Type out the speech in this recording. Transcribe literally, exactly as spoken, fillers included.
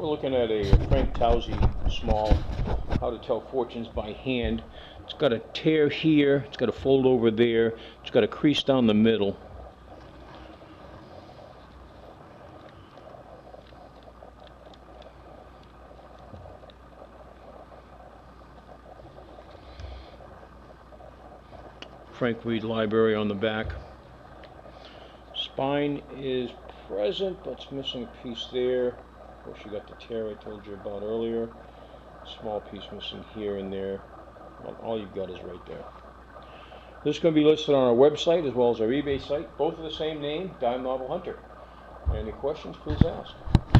We're looking at a Frank Tousey small, How to Tell Fortunes by Hand. It's got a tear here, it's got a fold over there, it's got a crease down the middle. Frank Reed Library on the back. Spine is present, but it's missing a piece there. Of course, you got the tear I told you about earlier. Small piece missing here and there. All you've got is right there. This is going to be listed on our website as well as our eBay site. Both of the same name, Dime Novel Hunter. Any questions, please ask.